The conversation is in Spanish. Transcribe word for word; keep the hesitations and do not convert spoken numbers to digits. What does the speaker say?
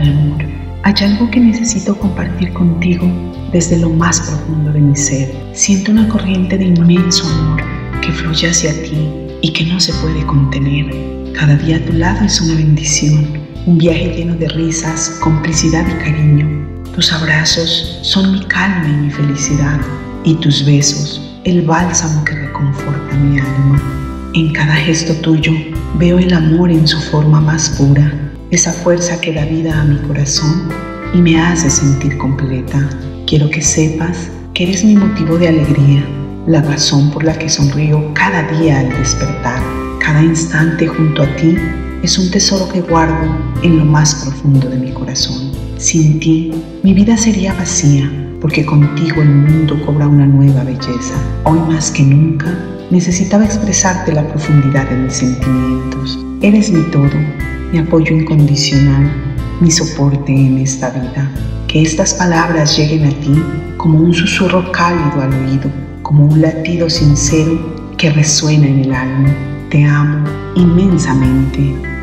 mi amor, hay algo que necesito compartir contigo desde lo más profundo de mi ser. Siento una corriente de inmenso amor que fluye hacia ti y que no se puede contener. Cada día a tu lado es una bendición, un viaje lleno de risas, complicidad y cariño. Tus abrazos son mi calma y mi felicidad, y tus besos, el bálsamo que reconforta mi alma. En cada gesto tuyo veo el amor en su forma más pura, esa fuerza que da vida a mi corazón y me hace sentir completa. Quiero que sepas que eres mi motivo de alegría, la razón por la que sonrío cada día al despertar. Cada instante junto a ti es un tesoro que guardo en lo más profundo de mi corazón. Sin ti, mi vida sería vacía, porque contigo el mundo cobra una nueva belleza. Hoy más que nunca, necesitaba expresarte la profundidad de mis sentimientos. Eres mi todo, mi apoyo incondicional, mi soporte en esta vida. Que estas palabras lleguen a ti como un susurro cálido al oído, como un latido sincero que resuena en el alma. Te amo inmensamente.